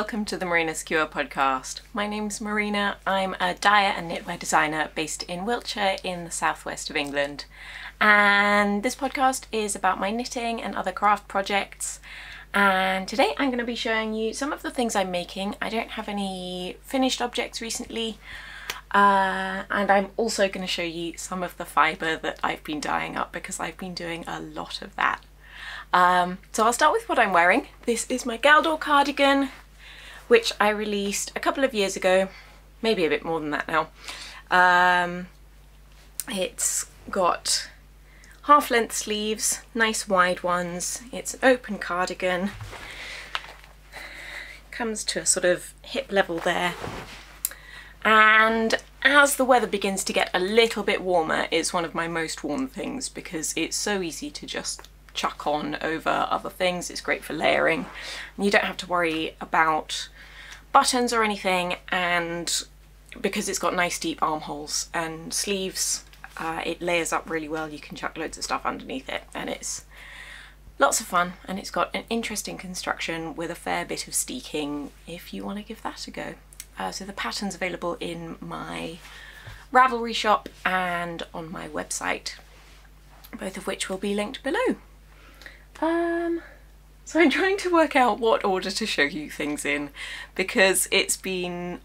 welcome to the Marina Skua podcast. My name's Marina. I'm a dyer and knitwear designer based in Wiltshire in the southwest of England. And this podcast is about my knitting and other craft projects. And today I'm going to be showing you some of the things I'm making. I don't have any finished objects recently. And I'm also going to show you some of the fibre that I've been dyeing up because I've been doing a lot of that. So I'll start with what I'm wearing. This is my Galdor cardigan, which I released a couple of years ago, maybe a bit more than that now. It's got half-length sleeves, nice wide ones. It's an open cardigan. Comes to a sort of hip level there. And as the weather begins to get a little bit warmer, it's one of my most worn things because it's so easy to just chuck on over other things. It's great for layering. And you don't have to worry about buttons or anything, and because it's got nice deep armholes and sleeves, it layers up really well. You can chuck loads of stuff underneath it, and it's lots of fun, and it's got an interesting construction with a fair bit of steeking if you want to give that a go. So the pattern's available in my Ravelry shop and on my website, both of which will be linked below. So I'm trying to work out what order to show you things in because it's been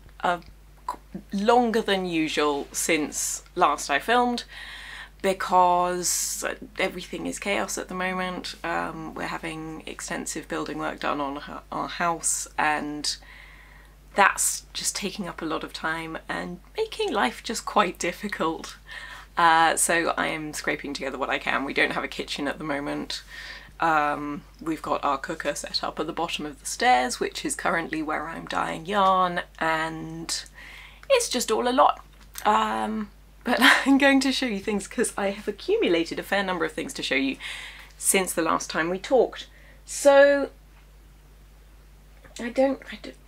longer than usual since last I filmed because everything is chaos at the moment. We're having extensive building work done on our house, and that's just taking up a lot of time and making life just quite difficult. So I am scraping together what I can. We don't have a kitchen at the moment. We've got our cooker set up at the bottom of the stairs, which is currently where I'm dyeing yarn, and it's just all a lot. But I'm going to show you things because I have accumulated a fair number of things to show you since the last time we talked. So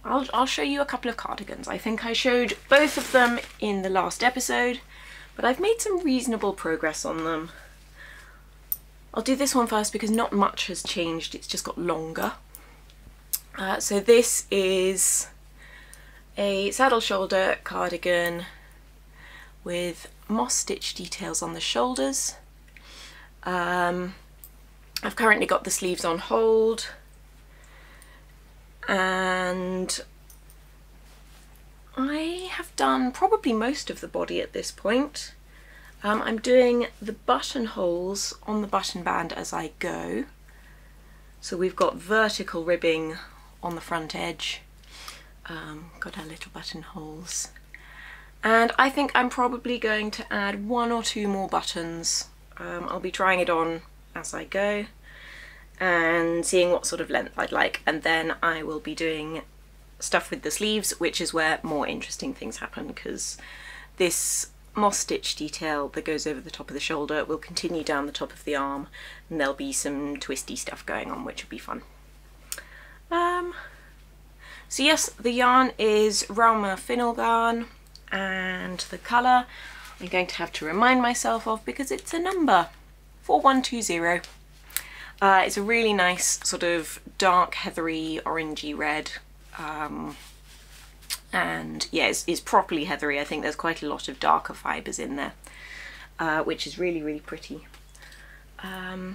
I'll show you a couple of cardigans. I think I showed both of them in the last episode, but I've made some reasonable progress on them. I'll do this one first because not much has changed, it's just got longer. So this is a saddle shoulder cardigan with moss stitch details on the shoulders. I've currently got the sleeves on hold, and I have done probably most of the body at this point. I'm doing the buttonholes on the button band as I go. So we've got vertical ribbing on the front edge. Got our little buttonholes. And I think I'm probably going to add one or two more buttons. I'll be trying it on as I go and seeing what sort of length I'd like, and then I will be doing stuff with the sleeves, which is where more interesting things happen, because this moss stitch detail that goes over the top of the shoulder will continue down the top of the arm, and there'll be some twisty stuff going on, which will be fun. So yes, the yarn is Rauma Finullgarn, and the colour I'm going to have to remind myself of because it's a number, 4120. It's a really nice sort of dark heathery orangey red. And yeah, it's properly heathery. I think there's quite a lot of darker fibres in there, which is really, really pretty. And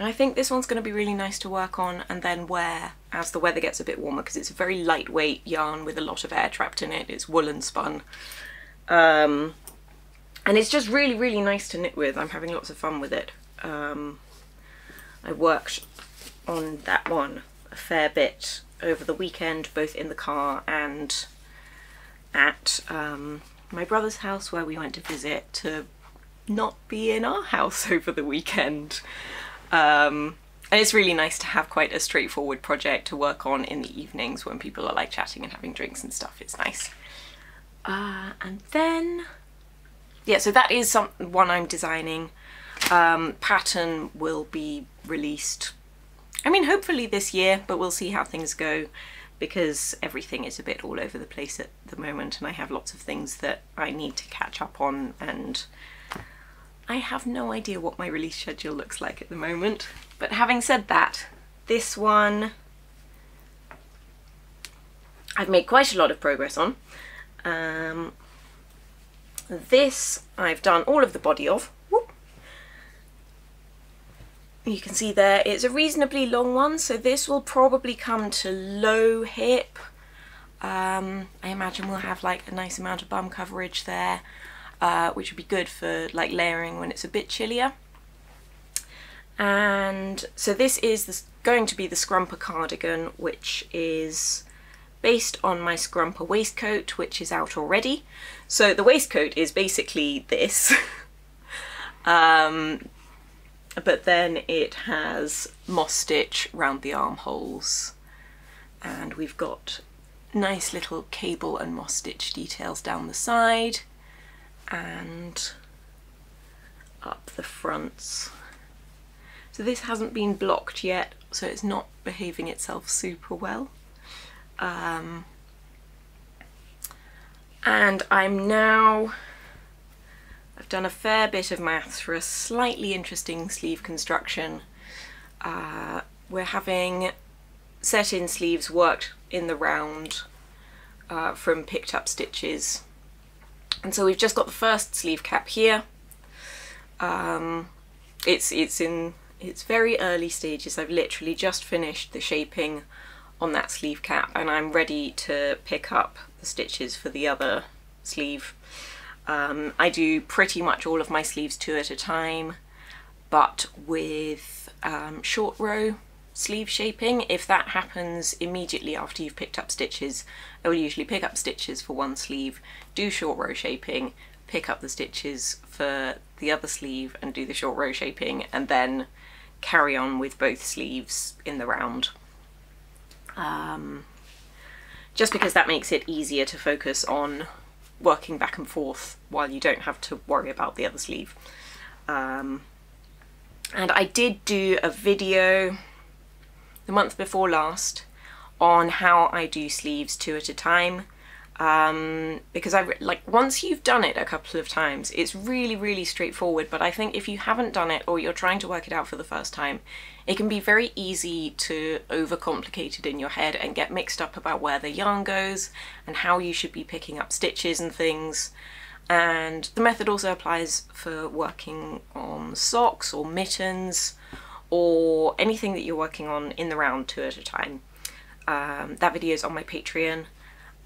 I think this one's going to be really nice to work on and then wear as the weather gets a bit warmer, because it's a very lightweight yarn with a lot of air trapped in it. It's woolen spun. And it's just really, really nice to knit with. I'm having lots of fun with it. I worked on that one a fair bit over the weekend, both in the car and at my brother's house, where we went to visit to not be in our house over the weekend. And it's really nice to have quite a straightforward project to work on in the evenings when people are like chatting and having drinks and stuff. It's nice. And then, yeah, so that is one I'm designing. Pattern will be released, I mean, hopefully this year, but we'll see how things go because everything is a bit all over the place at the moment, and I have lots of things that I need to catch up on, and I have no idea what my release schedule looks like at the moment. But having said that, this one I've made quite a lot of progress on. This I've done all of the body of. Whoop. You can see there it's a reasonably long one, so this will probably come to low hip. I imagine we'll have like a nice amount of bum coverage there, which would be good for like layering when it's a bit chillier. And so this is going to be the Scrumper cardigan, which is based on my Scrumper waistcoat, which is out already. So the waistcoat is basically this, but then it has moss stitch round the armholes, and we've got nice little cable and moss stitch details down the side and up the fronts. So this hasn't been blocked yet, so it's not behaving itself super well. And I've done a fair bit of maths for a slightly interesting sleeve construction. We're having set-in sleeves worked in the round from picked up stitches. And so we've just got the first sleeve cap here. It's in its very early stages. I've literally just finished the shaping on that sleeve cap, and I'm ready to pick up the stitches for the other sleeve. I do pretty much all of my sleeves 2 at a time, but with short row sleeve shaping, if that happens immediately after you've picked up stitches, I will usually pick up stitches for one sleeve, do short row shaping, pick up the stitches for the other sleeve and do the short row shaping, and then carry on with both sleeves in the round. Just because that makes it easier to focus on working back and forth while you don't have to worry about the other sleeve. And I did do a video the month before last on how I do sleeves 2 at a time, because once you've done it a couple of times, it's really, really straightforward. But I think if you haven't done it or you're trying to work it out for the first time, it can be very easy to overcomplicate it in your head and get mixed up about where the yarn goes and how you should be picking up stitches and things. And the method also applies for working on socks or mittens or anything that you're working on in the round 2 at a time. That video is on my Patreon,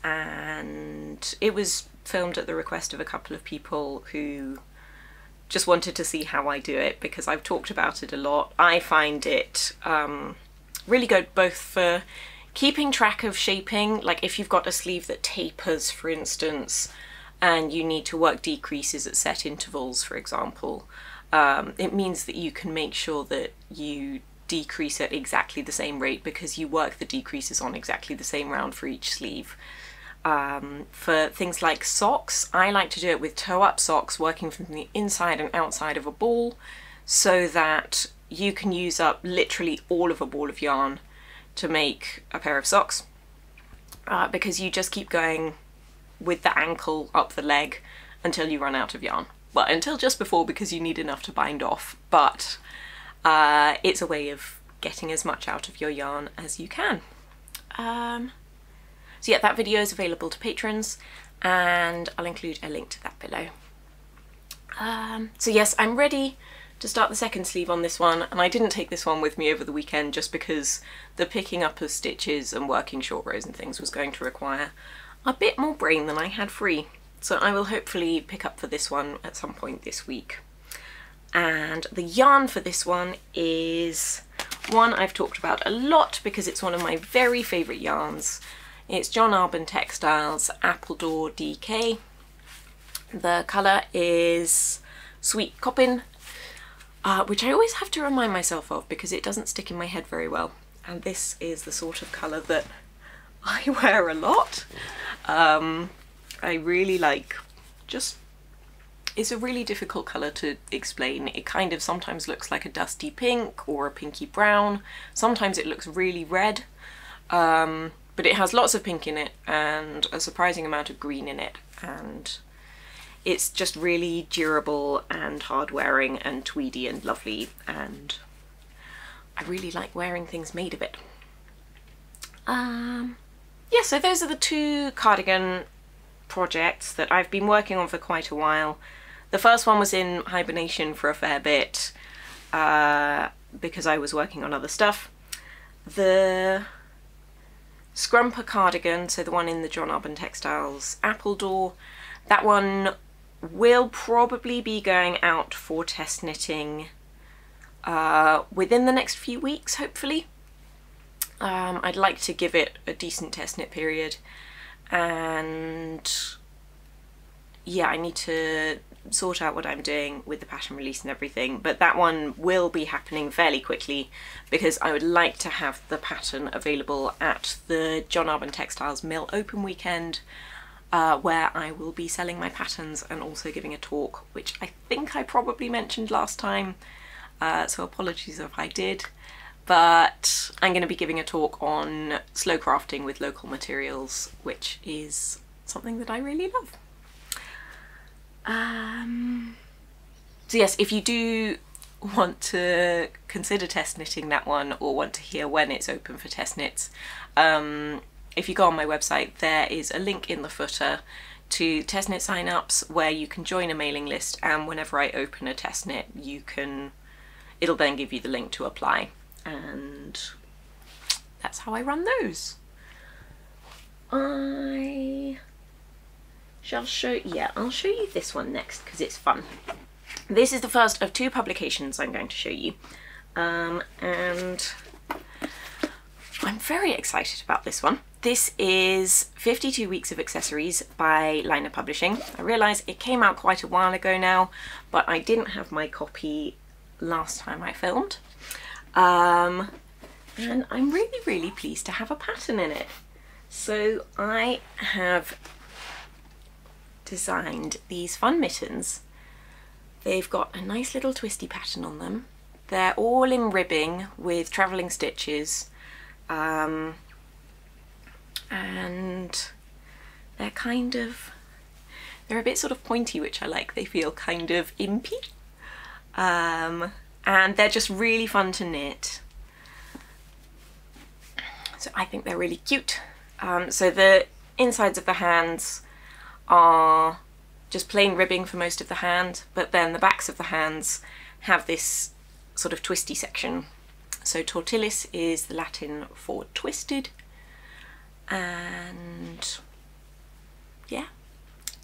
and it was filmed at the request of a couple of people who just wanted to see how I do it, because I've talked about it a lot. I find it really good both for keeping track of shaping, like if you've got a sleeve that tapers, for instance, and you need to work decreases at set intervals, for example. It means that you can make sure that you decrease at exactly the same rate because you work the decreases on exactly the same round for each sleeve. For things like socks, I like to do it with toe-up socks, working from the inside and outside of a ball, so that you can use up literally all of a ball of yarn to make a pair of socks, because you just keep going with the ankle up the leg until you run out of yarn. Well, until just before, because you need enough to bind off, but it's a way of getting as much out of your yarn as you can. So yeah, that video is available to patrons, and I'll include a link to that below. So yes, I'm ready to start the second sleeve on this one, and I didn't take this one with me over the weekend just because the picking up of stitches and working short rows and things was going to require a bit more brain than I had free. So I will hopefully pick up for this one at some point this week. And the yarn for this one is one I've talked about a lot because it's one of my very favourite yarns. It's John Arbon Textiles, Appledore DK. The colour is Sweet Coppin, which I always have to remind myself of because it doesn't stick in my head very well. And this is the sort of colour that I wear a lot. I really like, it's a really difficult colour to explain. It kind of sometimes looks like a dusty pink or a pinky brown. Sometimes it looks really red. But it has lots of pink in it and a surprising amount of green in it, and it's just really durable and hard wearing and tweedy and lovely, and I really like wearing things made of it. yeah, so those are the two cardigan projects that I've been working on for quite a while. The first one was in hibernation for a fair bit because I was working on other stuff. The Scrumper cardigan, so the one in the John Arbon Textiles Appledore, that one will probably be going out for test knitting within the next few weeks, hopefully. I'd like to give it a decent test knit period, and yeah, I need to sort out what I'm doing with the pattern release and everything, but that one will be happening fairly quickly because I would like to have the pattern available at the John Arbon Textiles Mill Open Weekend, where I will be selling my patterns and also giving a talk, which I think I probably mentioned last time, so apologies if I did. But I'm going to be giving a talk on slow crafting with local materials, which is something that I really love. So yes, if you do want to consider test knitting that one, or want to hear when it's open for test knits, if you go on my website, there is a link in the footer to test knit signups where you can join a mailing list, and whenever I open a test knit, you can, it'll then give you the link to apply. And that's how I run those. I shall show, yeah, I'll show you this one next because it's fun. This is the first of two publications I'm going to show you. And I'm very excited about this one. This is 52 weeks of accessories by Liner Publishing. I realise it came out quite a while ago now, but I didn't have my copy last time I filmed. And I'm really pleased to have a pattern in it. So I have designed these fun mittens. They've got a nice little twisty pattern on them. They're all in ribbing with travelling stitches, and they're kind of, they're a bit sort of pointy, which I like. They feel kind of impy. And they're just really fun to knit. So I think they're really cute. So the insides of the hands are just plain ribbing for most of the hand, but then the backs of the hands have this sort of twisty section. So tortilis is the Latin for twisted, and yeah,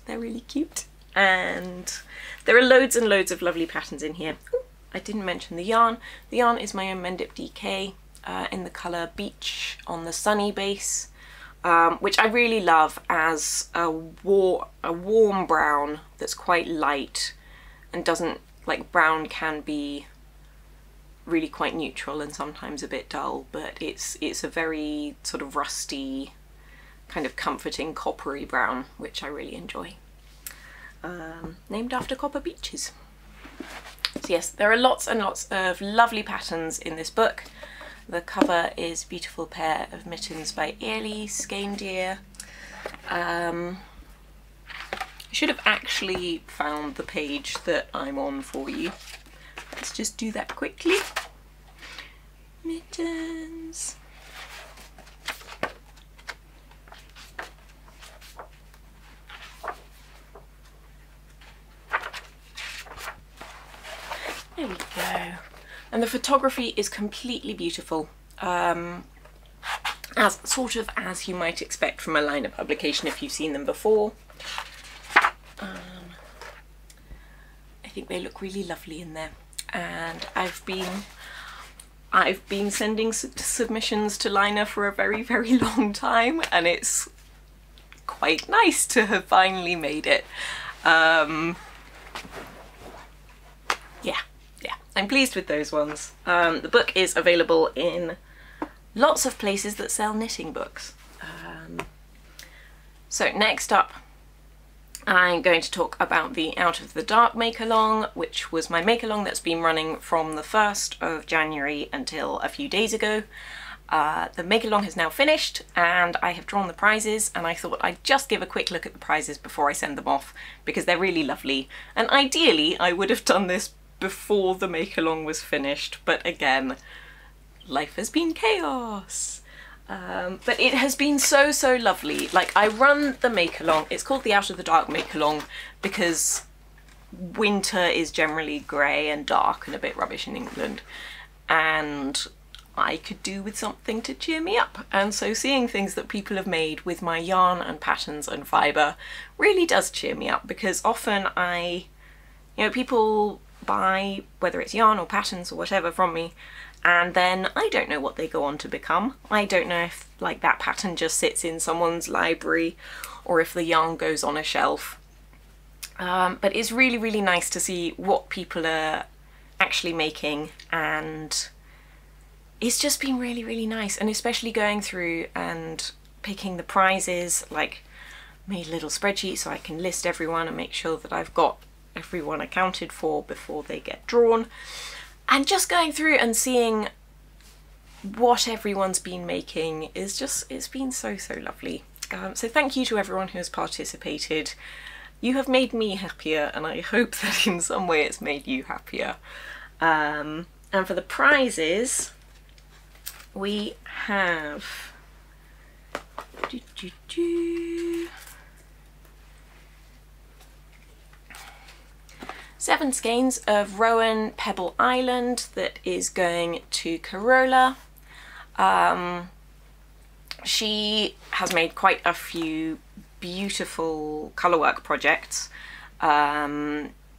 they're really cute. And there are loads and loads of lovely patterns in here. Ooh. I didn't mention the yarn. The yarn is my own Mendip DK in the colour Beach on the Sunny base, which I really love as a warm brown that's quite light and doesn't, like, brown can be really quite neutral and sometimes a bit dull, but it's a very sort of rusty, kind of comforting coppery brown, which I really enjoy. Named after copper beaches. So yes, there are lots and lots of lovely patterns in this book. The cover is a beautiful pair of mittens by Early Skein Deer. I should have actually found the page that I'm on for you. Let's just do that quickly. Mittens. There we go. And the photography is completely beautiful, as sort of as you might expect from a Liner publication if you've seen them before. I think they look really lovely in there, and I've been sending submissions to Liner for a very long time, and it's quite nice to have finally made it. I'm pleased with those ones. The book is available in lots of places that sell knitting books. So next up, I'm going to talk about the Out of the Dark Make-Along, which was my Make-Along that's been running from the 1st of January until a few days ago. The Make-Along has now finished, and I have drawn the prizes, and I thought I'd just give a quick look at the prizes before I send them off, because they're really lovely. And ideally, I would have done this before the Make-Along was finished, but again, life has been chaos. But it has been so lovely. Like, I run the make-along. It's called the Out of the Dark Make-Along because winter is generally grey and dark and a bit rubbish in England, and I could do with something to cheer me up, and so seeing things that people have made with my yarn and patterns and fibre really does cheer me up, because often I, you know, people buy whether it's yarn or patterns or whatever from me, and then I don't know what they go on to become. I don't know if, like, that pattern just sits in someone's library or if the yarn goes on a shelf. But it's really nice to see what people are actually making, and it's just been really nice, and especially going through and picking the prizes. Like, made a little spreadsheet so I can list everyone and make sure that I've got everyone accounted for before they get drawn, and just going through and seeing what everyone's been making is just, it's been so lovely. So thank you to everyone who has participated. You have made me happier, and I hope that in some way it's made you happier. And for the prizes, we have seven skeins of Rowan Pebble Island that is going to Carola. She has made quite a few beautiful colourwork projects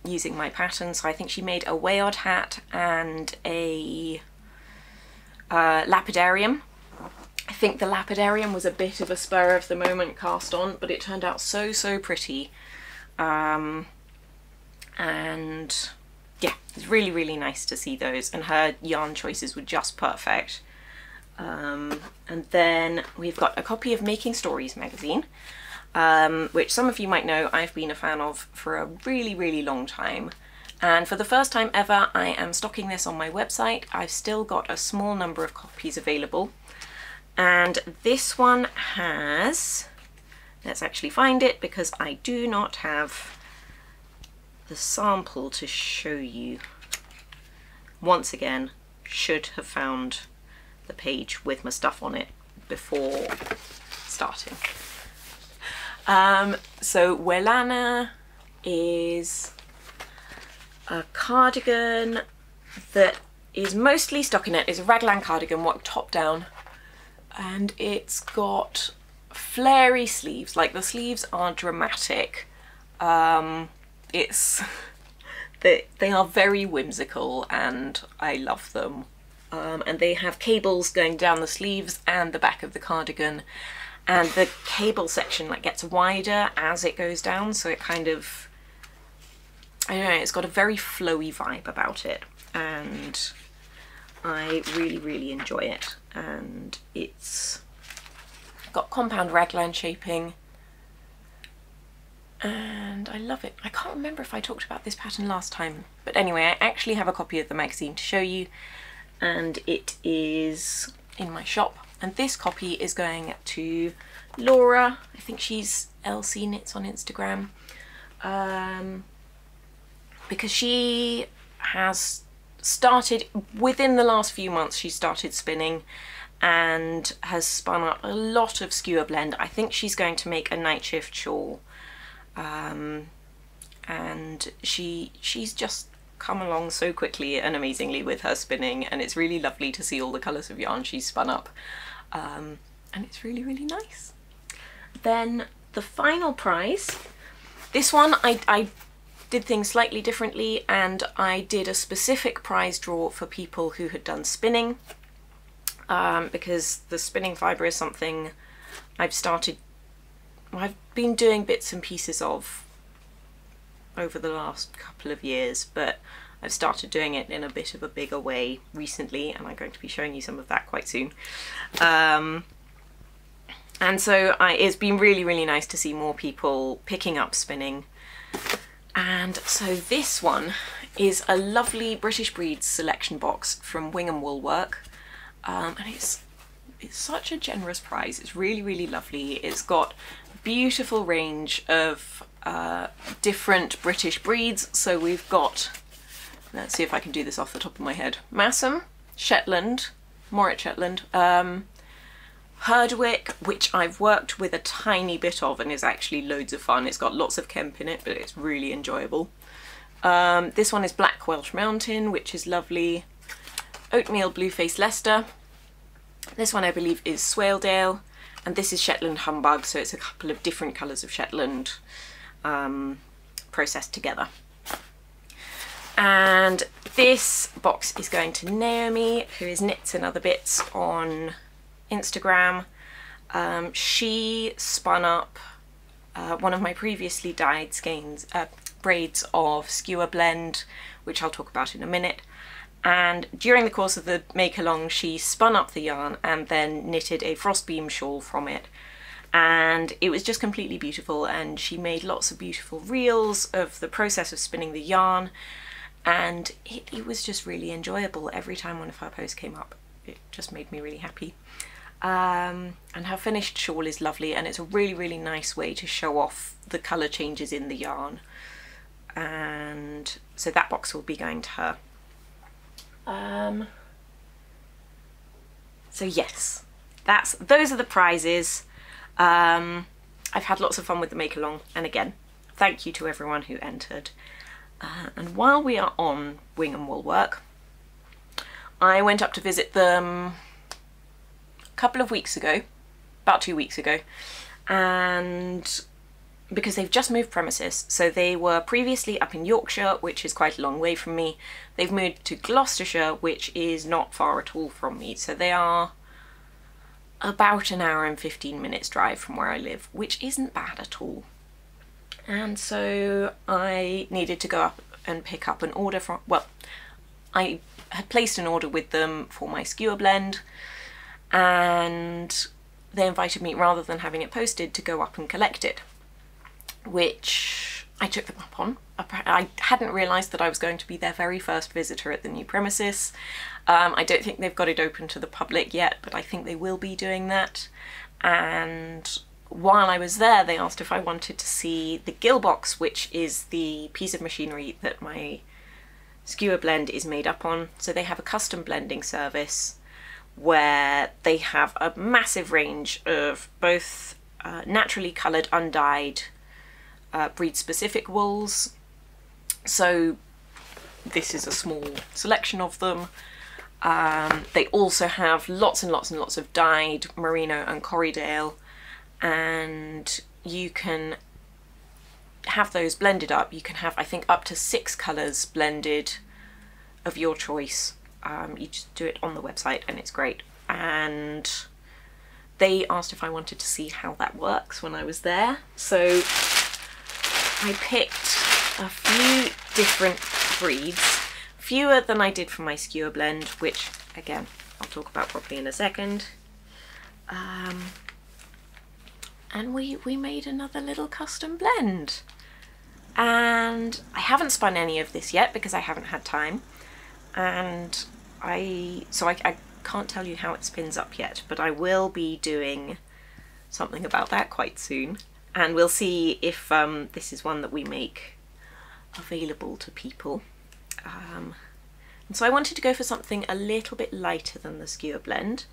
using my pattern. So I think she made a Wayodd hat and a lapidarium. I think the lapidarium was a bit of a spur of the moment cast on, but it turned out so pretty, and yeah, it's really nice to see those, and her yarn choices were just perfect. And then we've got a copy of Making Stories magazine, which some of you might know I've been a fan of for a really long time. And for the first time ever, I am stocking this on my website. I've still got a small number of copies available. And this one has, let's actually find it because I do not have the sample to show you. Once again, should have found the page with my stuff on it before starting. So Wellana is a cardigan that is mostly stockinette. It's a raglan cardigan, worked top down, and it's got flary sleeves. Like, the sleeves are dramatic. They are very whimsical, and I love them. And they have cables going down the sleeves and the back of the cardigan, and the cable section, like, gets wider as it goes down, so it kind of, I don't know, it's got a very flowy vibe about it, and I really enjoy it. And it's got compound raglan shaping, and I love it. I can't remember if I talked about this pattern last time, but anyway, I actually have a copy of the magazine to show you, and it is in my shop, and this copy is going to Laura. I think she's LC Knits on Instagram. Because she has started, within the last few months, she started spinning and has spun up a lot of Skewer blend. I think she's going to make a night shift shawl, and she's just come along so quickly and amazingly with her spinning, and it's really lovely to see all the colours of yarn she's spun up, and it's really nice. Then the final prize, this one I did things slightly differently, and I did a specific prize draw for people who had done spinning, because the spinning fibre is something I've been doing bits and pieces of over the last couple of years, but I've started doing it in a bit of a bigger way recently, and I'm going to be showing you some of that quite soon. And so it's been really nice to see more people picking up spinning. And so this one is a lovely British Breeds selection box from Wingham Woolwork, and it's such a generous prize. It's really lovely. It's got a beautiful range of different British breeds. So we've got, let's see if I can do this off the top of my head, Massam, Shetland, Moret Shetland, Herdwick, which I've worked with a tiny bit of and is actually loads of fun. It's got lots of kemp in it, but it's really enjoyable. This one is Black Welsh Mountain, which is lovely. Oatmeal Blueface Leicester. This one I believe is Swaledale, and this is Shetland Humbug, so it's a couple of different colours of Shetland processed together. And this box is going to Naomi, who is Knits and Other Bits on Instagram. She spun up one of my previously dyed skeins, braids of Skewer blend, which I'll talk about in a minute. And during the course of the make-along, she spun up the yarn and then knitted a frostbeam shawl from it. And it was just completely beautiful, and she made lots of beautiful reels of the process of spinning the yarn, and it was just really enjoyable. Every time one of her posts came up, it just made me really happy. And her finished shawl is lovely, and it's a really, really nice way to show off the colour changes in the yarn. And so that box will be going to her. So yes, those are the prizes. I've had lots of fun with the make-along, and again, thank you to everyone who entered. And while we are on Wingham Woolwork, I went up to visit them a couple of weeks ago, about 2 weeks ago, and because they've just moved premises. So they were previously up in Yorkshire, which is quite a long way from me. They've moved to Gloucestershire, which is not far at all from me. So they are about an hour and 15 minutes drive from where I live, which isn't bad at all. And so I needed to go up and pick up an order from, well, I had placed an order with them for my Skewer blend, and they invited me, rather than having it posted, to go up and collect it, which I took them up on. I hadn't realised that I was going to be their very first visitor at the new premises. I don't think they've got it open to the public yet, but I think they will be doing that. And while I was there, they asked if I wanted to see the gill box, which is the piece of machinery that my Skewer blend is made up on. So they have a custom blending service where they have a massive range of both naturally coloured, undyed, breed-specific wools. So this is a small selection of them. They also have lots and lots and lots of dyed merino and corriedale, and you can have those blended up. You can have, I think, up to 6 colours blended of your choice. You just do it on the website, and it's great. And they asked if I wanted to see how that works when I was there. So I picked a few different breeds, fewer than I did for my Skewer blend, which again I'll talk about properly in a second. And we made another little custom blend, and I haven't spun any of this yet because I haven't had time, and I can't tell you how it spins up yet, but I will be doing something about that quite soon. And we'll see if this is one that we make available to people. And so I wanted to go for something a little bit lighter than the Skewer blend.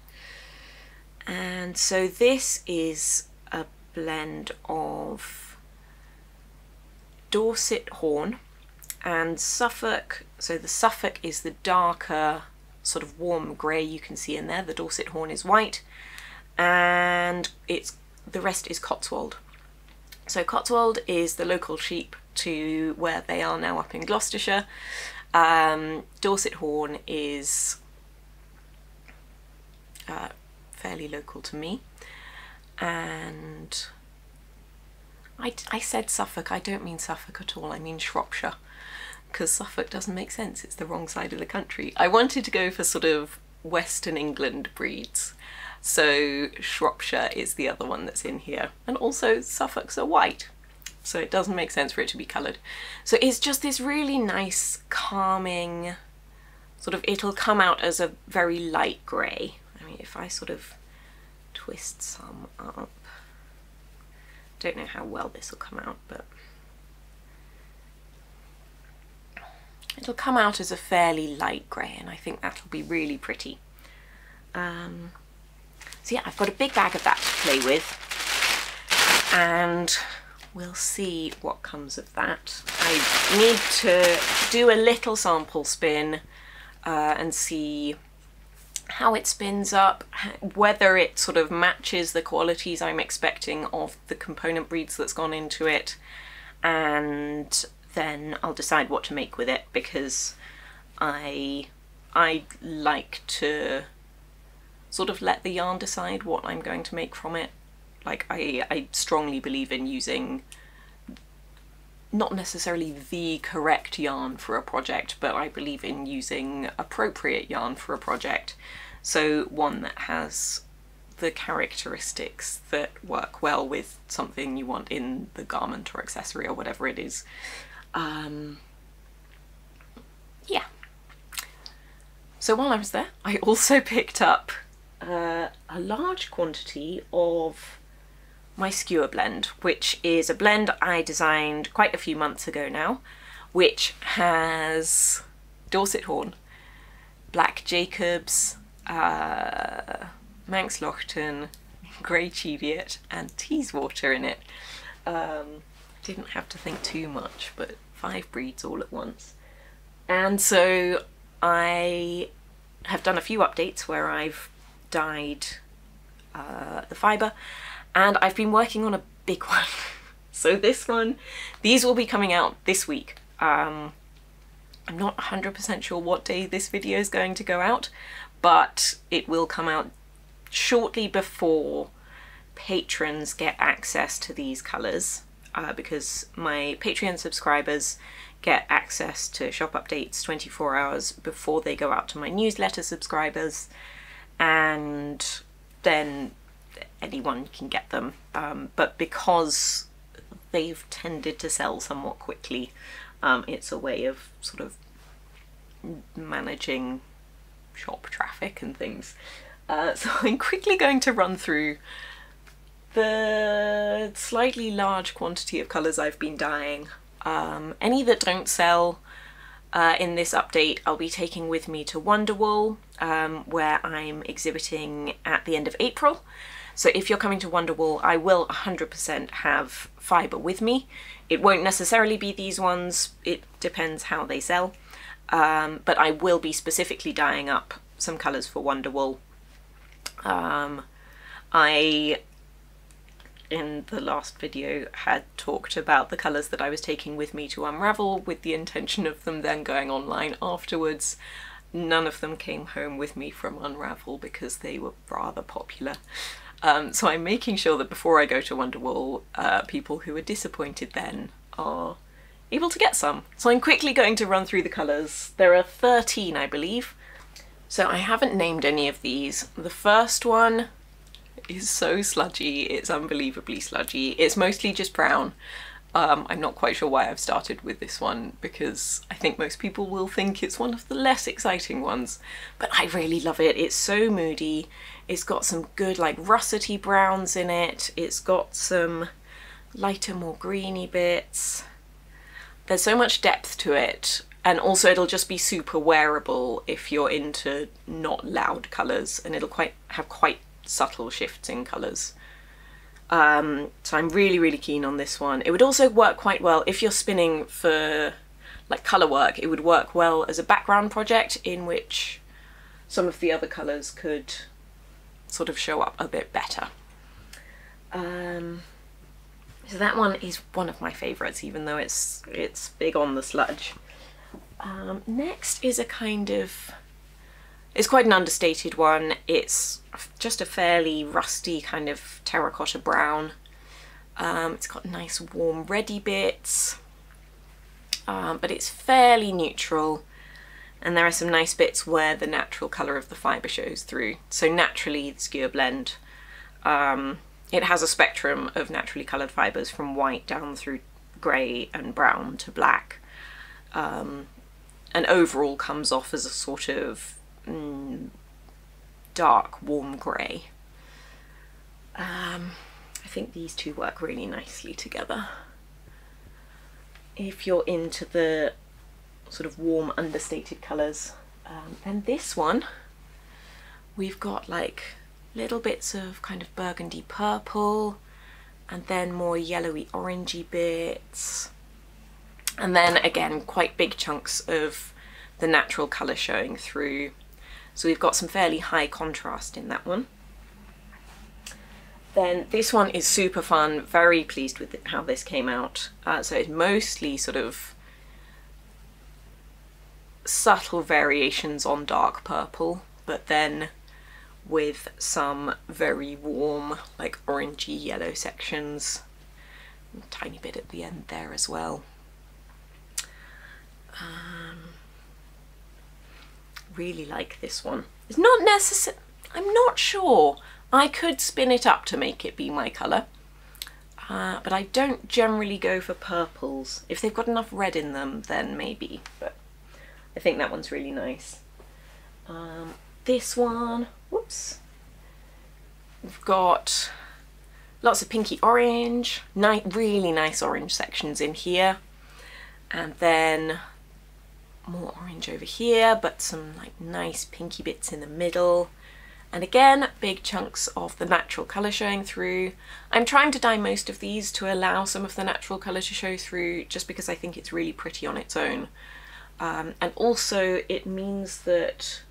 And so this is a blend of Dorset Horn and Suffolk. So the Suffolk is the darker sort of warm grey you can see in there. The Dorset Horn is white, and the rest is Cotswold. So Cotswold is the local sheep to where they are now up in Gloucestershire. Dorset Horn is fairly local to me. And I said Suffolk, I don't mean Suffolk at all, I mean Shropshire, because Suffolk doesn't make sense, it's the wrong side of the country. I wanted to go for sort of Western England breeds. So Shropshire is the other one that's in here, and also Suffolks are white, so it doesn't make sense for it to be coloured. So it's just this really nice calming sort of, it'll come out as a very light grey. I mean, if I sort of twist some up, don't know how well this will come out, but it'll come out as a fairly light grey, and I think that'll be really pretty. So yeah, I've got a big bag of that to play with, and we'll see what comes of that. I need to do a little sample spin and see how it spins up, whether it sort of matches the qualities I'm expecting of the component breeds that's gone into it, and then I'll decide what to make with it, because I like to sort of let the yarn decide what I'm going to make from it. Like, I strongly believe in using not necessarily the correct yarn for a project, but I believe in using appropriate yarn for a project. So one that has the characteristics that work well with something you want in the garment or accessory or whatever it is. Yeah. So while I was there, I also picked up a large quantity of my Skewer blend, which is a blend I designed quite a few months ago now, which has Dorset Horn, Black Jacobs, Manx Lochton, Grey Cheviot and Teeswater in it. Didn't have to think too much, but 5 breeds all at once. And so I have done a few updates where I've dyed the fibre, and I've been working on a big one. So this one, these will be coming out this week. I'm not 100% sure what day this video is going to go out, but it will come out shortly before patrons get access to these colours, because my Patreon subscribers get access to shop updates 24 hours before they go out to my newsletter subscribers, and then anyone can get them, but because they've tended to sell somewhat quickly, it's a way of sort of managing shop traffic and things. So I'm quickly going to run through the slightly large quantity of colours I've been dyeing. Any that don't sell in this update I'll be taking with me to Wonder Wool, where I'm exhibiting at the end of April. So if you're coming to Wonder Wool, I will 100% have fibre with me. It won't necessarily be these ones, it depends how they sell, but I will be specifically dyeing up some colours for Wonder Wool. I, in the last video, had talked about the colours that I was taking with me to Unravel with the intention of them then going online afterwards. None of them came home with me from Unravel because they were rather popular. So I'm making sure that before I go to Wonder Wool, people who are disappointed then are able to get some. So I'm quickly going to run through the colours. There are 13, I believe. So I haven't named any of these. The first one is so sludgy, it's unbelievably sludgy. It's mostly just brown. I'm not quite sure why I've started with this one, because I think most people will think it's one of the less exciting ones, but I really love it. It's so moody. It's got some good like russety browns in it. It's got some lighter, more greeny bits. There's so much depth to it. And also it'll just be super wearable if you're into not loud colours, and it'll have quite subtle shifts in colours. So I'm really, really keen on this one. It would also work quite well if you're spinning for like colour work. It would work well as a background project in which some of the other colours could sort of show up a bit better. So that one is one of my favourites, even though it's big on the sludge. Next is a kind of, it's quite an understated one. It's just a fairly rusty kind of terracotta brown. It's got nice warm reddy bits, but it's fairly neutral, and there are some nice bits where the natural colour of the fibre shows through. So naturally, the Skewer blend, it has a spectrum of naturally coloured fibres from white down through grey and brown to black. And overall comes off as a sort of dark warm grey. I think these two work really nicely together. If you're into the sort of warm understated colours, then this one, we've got like little bits of kind of burgundy purple, and then more yellowy orangey bits, and then again quite big chunks of the natural colour showing through. So we've got some fairly high contrast in that one. Then this one is super fun, very pleased with how this came out. So it's mostly sort of subtle variations on dark purple, but then with some very warm, like orangey yellow sections. A tiny bit at the end there as well. Really like this one. It's not necessary, I'm not sure. I could spin it up to make it be my colour, but I don't generally go for purples. If they've got enough red in them, then maybe, but I think that one's really nice. This one, whoops, we've got lots of pinky orange, really nice orange sections in here, and then more orange over here, but some like nice pinky bits in the middle. And again, big chunks of the natural colour showing through. I'm trying to dye most of these to allow some of the natural colour to show through, just because I think it's really pretty on its own. And also it means that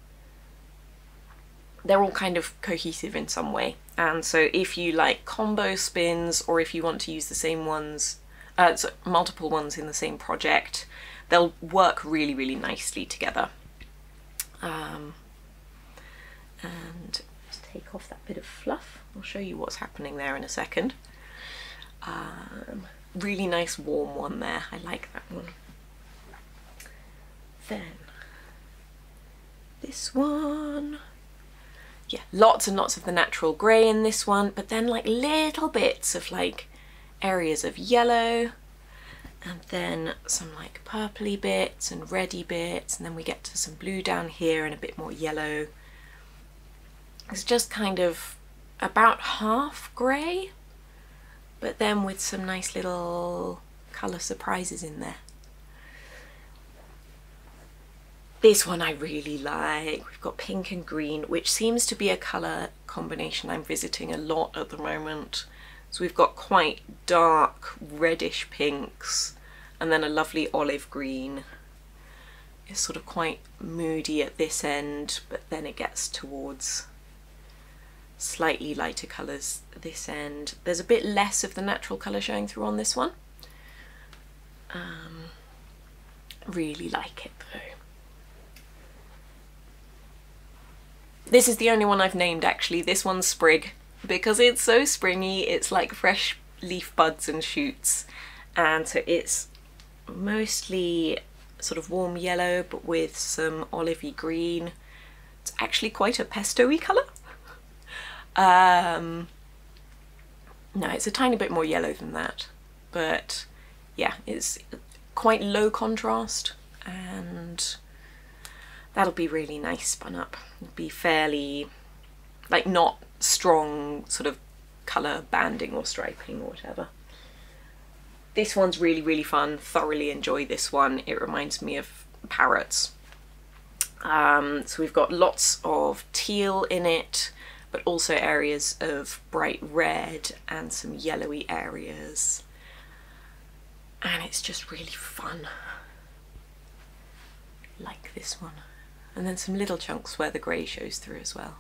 they're all kind of cohesive in some way. And so if you like combo spins, or if you want to use the same ones, multiple ones in the same project, they'll work really, really nicely together. And just take off that bit of fluff. I'll show you what's happening there in a second. Really nice warm one there. I like that one. Then this one. Yeah, lots and lots of the natural grey in this one, but then like little bits of like areas of yellow, and then some like purpley bits and reddy bits, and then we get to some blue down here and a bit more yellow. It's just kind of about half grey, but then with some nice little colour surprises in there. This one I really like. We've got pink and green, which seems to be a colour combination I'm visiting a lot at the moment. So we've got quite dark reddish pinks, and then a lovely olive green. It's sort of quite moody at this end, but then it gets towards slightly lighter colours this end. There's a bit less of the natural colour showing through on this one. Really like it though. This is the only one I've named actually. This one's Sprig, because it's so springy. It's like fresh leaf buds and shoots, and so it's mostly sort of warm yellow but with some olivey green. It's actually quite a pesto-y colour. No, it's a tiny bit more yellow than that, but yeah, it's quite low contrast, and that'll be really nice spun up. It'll be fairly, like, not strong sort of colour banding or striping or whatever. This one's really, really fun. Thoroughly enjoy this one. It reminds me of parrots. So we've got lots of teal in it, but also areas of bright red and some yellowy areas. And it's just really fun. Like this one. And then some little chunks where the grey shows through as well.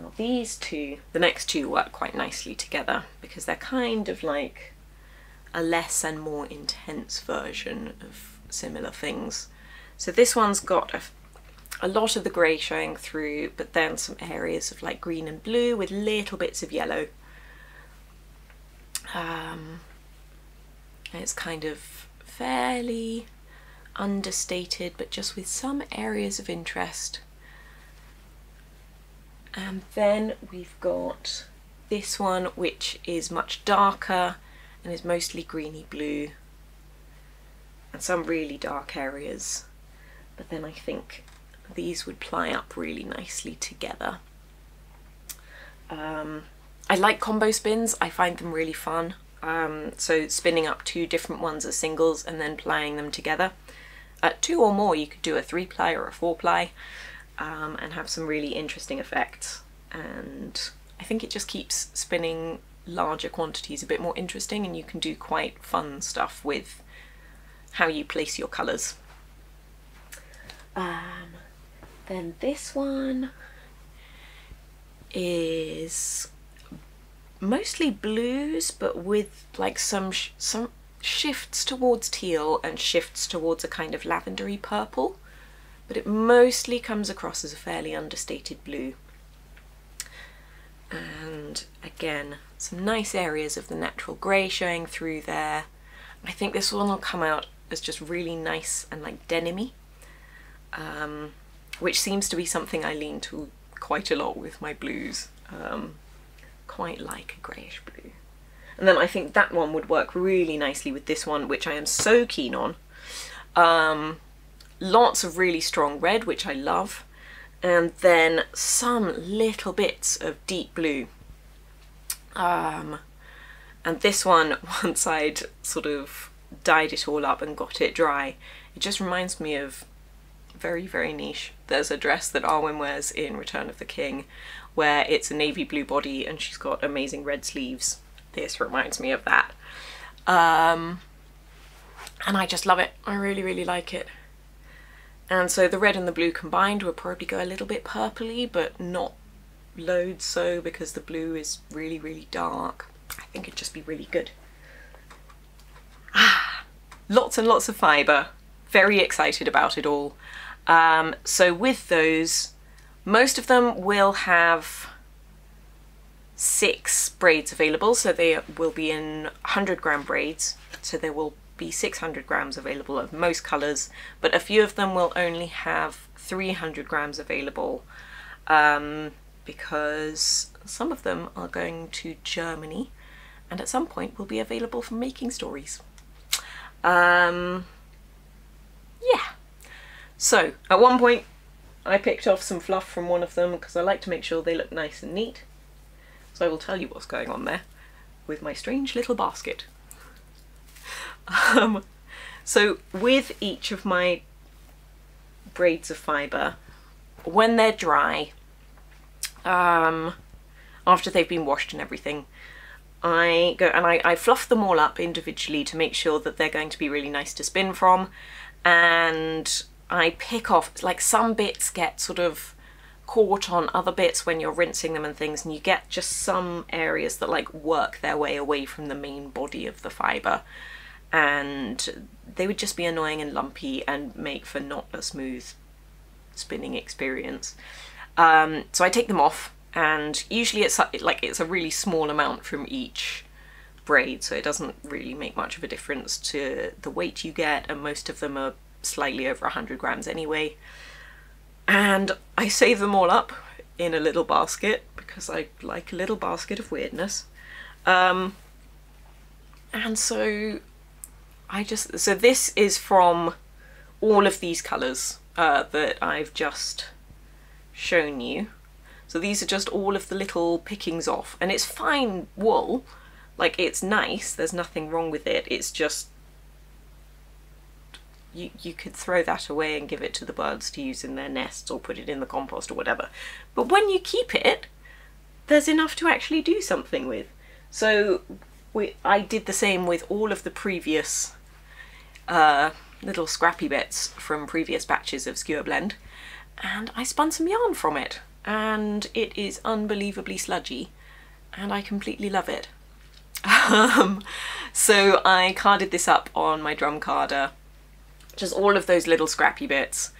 Now these two, the next two work quite nicely together, because they're kind of like a less and more intense version of similar things. So this one's got a lot of the grey showing through, but then some areas of like green and blue with little bits of yellow. And it's kind of fairly understated, but just with some areas of interest. And then we've got this one, which is much darker and is mostly greeny blue, and some really dark areas. But then I think these would ply up really nicely together. I like combo spins, I find them really fun. So spinning up two different ones as singles and then plying them together, at two or more you could do a 3-ply or a 4-ply and have some really interesting effects. And I think it just keeps spinning larger quantities a bit more interesting, and you can do quite fun stuff with how you place your colours. Then this one is mostly blues, but with like some shifts towards teal and shifts towards a kind of lavendery purple, but it mostly comes across as a fairly understated blue. And again, some nice areas of the natural grey showing through there. I think this one will come out as just really nice and like denim-y, which seems to be something I lean to quite a lot with my blues, quite like a greyish blue. And then I think that one would work really nicely with this one, which I am so keen on. Lots of really strong red, which I love, and then some little bits of deep blue. And this one, once I'd sort of dyed it all up and got it dry, it just reminds me of very, very niche. There's a dress that Arwen wears in Return of the King where it's a navy blue body and she's got amazing red sleeves. This reminds me of that. And I just love it. I really, really like it. And so the red and the blue combined will probably go a little bit purpley, but not loads so, because the blue is really, really dark. I think it'd just be really good. Lots and lots of fibre. Very excited about it all. So with those, most of them will have 6 braids available, so they will be in 100-gram braids, so there will be 600 grams available of most colours, but a few of them will only have 300 grams available, because some of them are going to Germany and at some point will be available for Making Stories. Yeah, so at one point I picked off some fluff from one of them because I like to make sure they look nice and neat, so I will tell you what's going on there with my strange little basket. So with each of my braids of fibre, when they're dry, after they've been washed and everything, I go and I fluff them all up individually to make sure that they're going to be really nice to spin from, and I pick off, like, some bits get sort of caught on other bits when you're rinsing them and things, and you get just some areas that like work their way away from the main body of the fibre, and they would just be annoying and lumpy and make for not a smooth spinning experience. So I take them off, and usually it's a really small amount from each braid, so it doesn't really make much of a difference to the weight you get, and most of them are slightly over 100 grams anyway. And I save them all up in a little basket because I like a little basket of weirdness. And so so this is from all of these colours that I've just shown you. So these are just all of the little pickings off, and it's fine wool, like it's nice, there's nothing wrong with it, it's just you could throw that away and give it to the birds to use in their nests or put it in the compost or whatever. But when you keep it, there's enough to actually do something with. So I did the same with all of the previous little scrappy bits from previous batches of Skewer Blend, and I spun some yarn from it, and it is unbelievably sludgy and I completely love it. So I carded this up on my drum carder, just all of those little scrappy bits,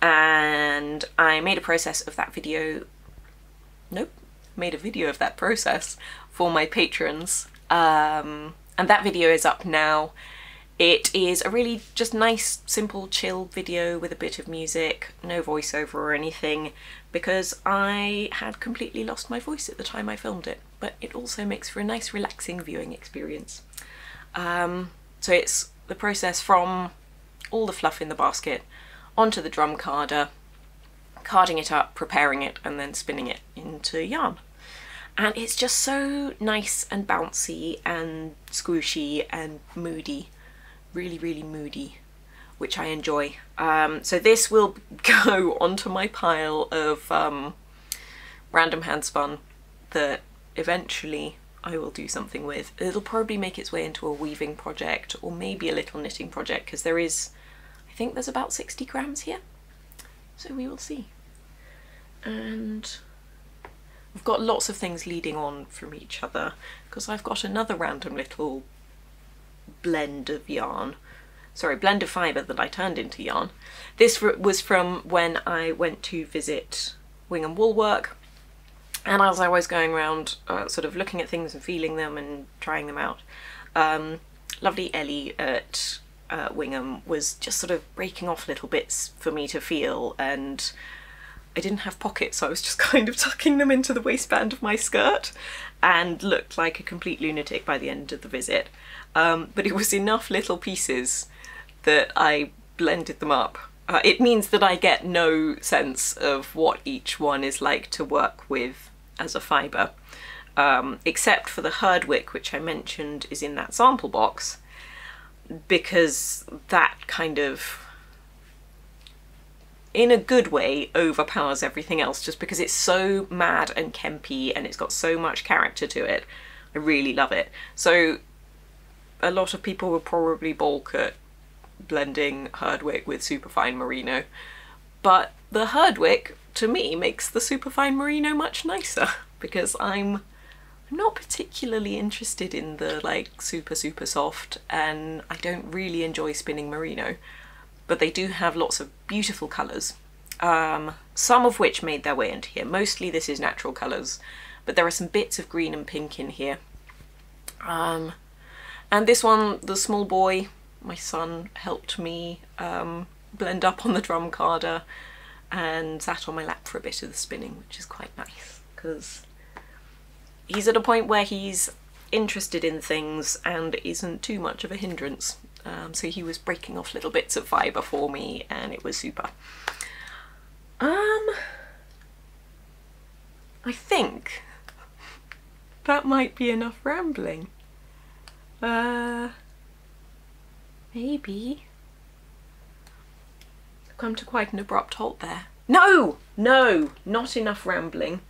and I made a process of that video. Nope, made a video of that process for my patrons, and that video is up now. It is a really just nice, simple, chill video with a bit of music, no voiceover or anything, because I had completely lost my voice at the time I filmed it, but it also makes for a nice, relaxing viewing experience. So it's the process from all the fluff in the basket onto the drum carder, carding it up, preparing it, and then spinning it into yarn. And it's just so nice and bouncy and squishy and moody, really, really moody, which I enjoy. So this will go onto my pile of random handspun that eventually I will do something with. It'll probably make its way into a weaving project or maybe a little knitting project, because there is, I think there's about 60 grams here. So we will see. And I've got lots of things leading on from each other, because I've got another random little blend of yarn, sorry, blend of fibre that I turned into yarn. This was from when I went to visit Wingham Woolwork, and as I was going around sort of looking at things and feeling them and trying them out, lovely Ellie at Wingham was just sort of breaking off little bits for me to feel, and I didn't have pockets, so I was just kind of tucking them into the waistband of my skirt and looked like a complete lunatic by the end of the visit. But it was enough little pieces that I blended them up. It means that I get no sense of what each one is like to work with as a fibre, except for the Herdwick, which I mentioned is in that sample box, because that kind of, in a good way, overpowers everything else just because it's so mad and kempy and it's got so much character to it. I really love it. So a lot of people would probably balk at blending Herdwick with Superfine Merino, but the Herdwick to me makes the Superfine Merino much nicer, because I'm not particularly interested in the like super soft, and I don't really enjoy spinning merino. But they do have lots of beautiful colours, some of which made their way into here. Mostly this is natural colours, but there are some bits of green and pink in here. And this one, the small boy, my son helped me blend up on the drum carder and sat on my lap for a bit of the spinning, which is quite nice because he's at a point where he's interested in things and isn't too much of a hindrance. So he was breaking off little bits of fibre for me, and it was super. I think that might be enough rambling. Maybe I've come to quite an abrupt halt there. No, not enough rambling.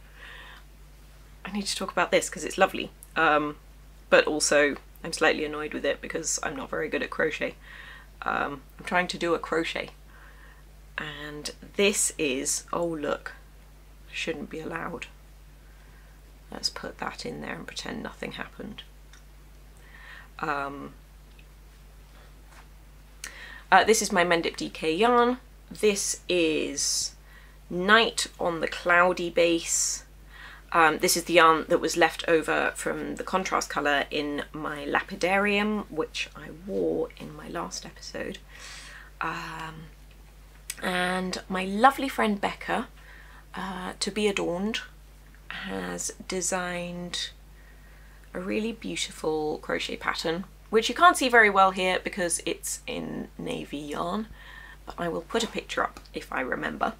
I need to talk about this because it's lovely, but also I'm slightly annoyed with it because I'm not very good at crochet. I'm trying to do a crochet, and this is, oh look, shouldn't be allowed. Let's put that in there and pretend nothing happened. This is my Mendip DK yarn. This is Night on the Cloudy Base. This is the yarn that was left over from the contrast colour in my Lapidarium, which I wore in my last episode. And my lovely friend Becca, to be adorned, has designed a really beautiful crochet pattern, which you can't see very well here because it's in navy yarn, but I will put a picture up if I remember.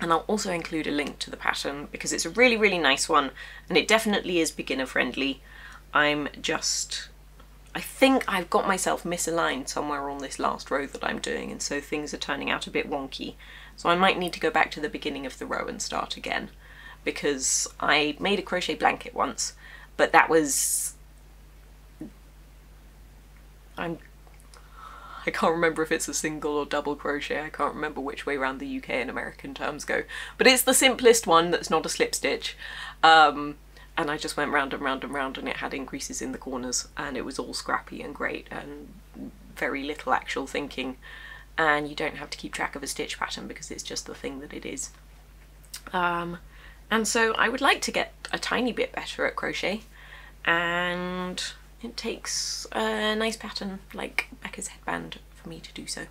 And I'll also include a link to the pattern because it's a really, really nice one, and it definitely is beginner friendly. I think I've got myself misaligned somewhere on this last row that I'm doing, and so things are turning out a bit wonky. So I might need to go back to the beginning of the row and start again, because I made a crochet blanket once, but that was, I can't remember if it's a single or double crochet. I can't remember which way around the UK and American terms go, but it's the simplest one that's not a slip stitch. And I just went round and round and round, and it had increases in the corners, and it was all scrappy and great and very little actual thinking. And you don't have to keep track of a stitch pattern because it's just the thing that it is. And so I would like to get a tiny bit better at crochet, and it takes a nice pattern like Becca's headband for me to do so.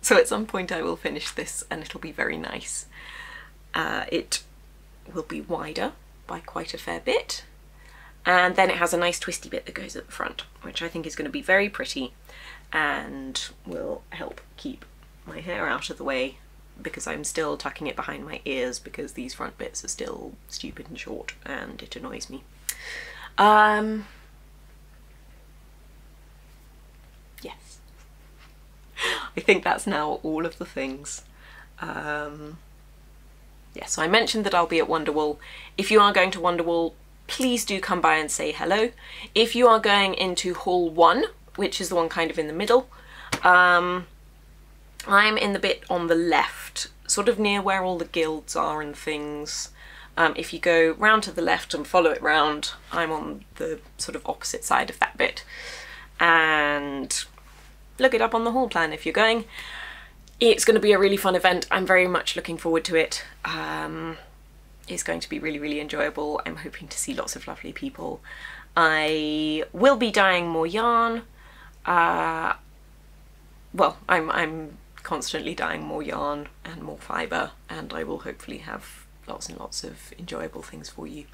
So at some point I will finish this, and it'll be very nice. It will be wider by quite a fair bit, and then it has a nice twisty bit that goes at the front, which I think is going to be very pretty and will help keep my hair out of the way, because I'm still tucking it behind my ears because these front bits are still stupid and short, and it annoys me. Yes, I think that's now all of the things. Yeah, so I mentioned that I'll be at Wonder Wool. If you are going to Wonder Wool, please do come by and say hello. If you are going into Hall 1, which is the one kind of in the middle, I'm in the bit on the left, sort of near where all the guilds are and things. If you go round to the left and follow it round, I'm on the sort of opposite side of that bit. And look it up on the hall plan if you're going. It's going to be a really fun event. I'm very much looking forward to it. It's going to be really, really enjoyable. I'm hoping to see lots of lovely people. I will be dyeing more yarn. Well, I'm constantly dyeing more yarn and more fibre, and I will hopefully have lots and lots of enjoyable things for you.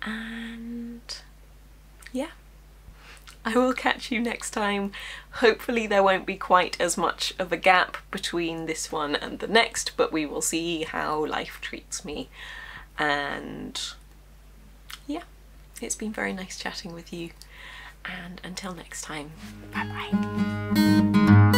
And yeah, I will catch you next time. Hopefully there won't be quite as much of a gap between this one and the next, but we will see how life treats me. And yeah, it's been very nice chatting with you. And until next time, bye-bye.